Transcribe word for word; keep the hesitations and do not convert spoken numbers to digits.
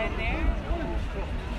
side there.